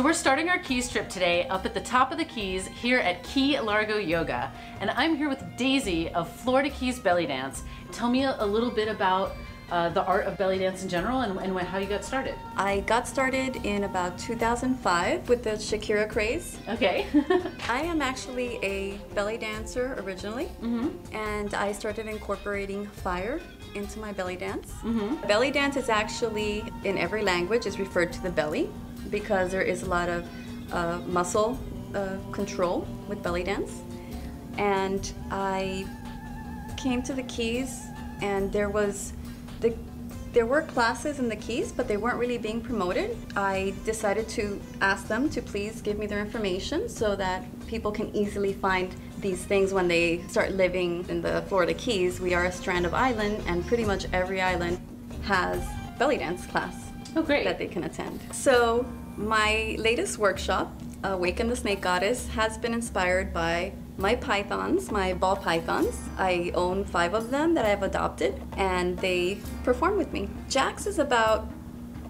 So we're starting our Keys trip today up at the top of the Keys here at Key Largo Yoga. And I'm here with Daisy of Florida Keys Belly Dance. Tell me a little bit about the art of belly dance in general and how you got started. I got started in about 2005 with the Shakira craze. Okay. I am actually a belly dancer originally, and I started incorporating fire into my belly dance. Belly dance is actually, in every language, is referred to the belly because there is a lot of muscle control with belly dance. And I came to the Keys, and there were classes in the Keys, but they weren't really being promoted. I decided to ask them to please give me their information so that people can easily find these things when they start living in the Florida Keys. We are a strand of island, and pretty much every island has belly dance class that they can attend. So my latest workshop, Awaken the Snake Goddess, has been inspired by my pythons, my ball pythons. I own 5 of them that I've adopted, and they perform with me. Jax is about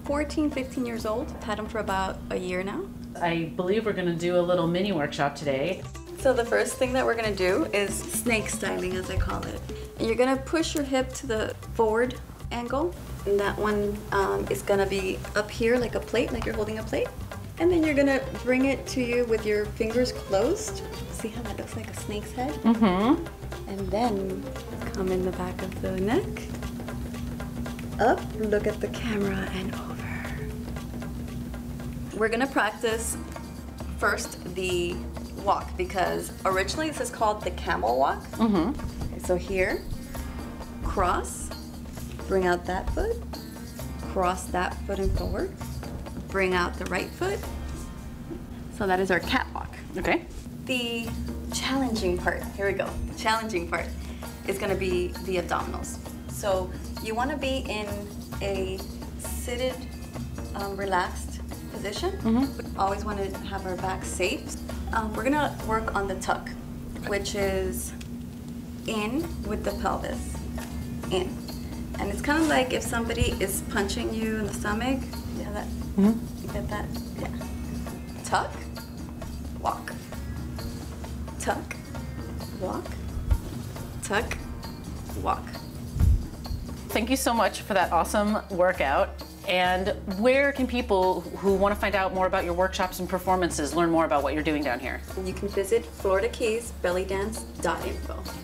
14, 15 years old. I've had him for about a year now. I believe we're gonna do a little mini workshop today. So the first thing that we're gonna do is snake styling, as I call it. And you're gonna push your hip to the forward angle, and that one is gonna be up here like a plate, like you're holding a plate. And then you're gonna bring it to you with your fingers closed. See how that looks like a snake's head? And then come in the back of the neck, up, look at the camera, and over. We're gonna practice first the walk, because originally this is called the camel walk. So here, cross, bring out that foot, cross that foot and forward, bring out the right foot. So that is our cat walk. Okay. The challenging part, here we go, the challenging part is gonna be the abdominals. So you wanna be in a seated, relaxed position. We always wanna have our back safe. We're gonna work on the tuck, which is in with the pelvis, in. And it's kind of like if somebody is punching you in the stomach. Yeah, that, you get that? Yeah. Tuck, walk. Tuck, walk, tuck, walk. Thank you so much for that awesome workout. And where can people who want to find out more about your workshops and performances learn more about what you're doing down here? You can visit FloridaKeysBellyDance.info.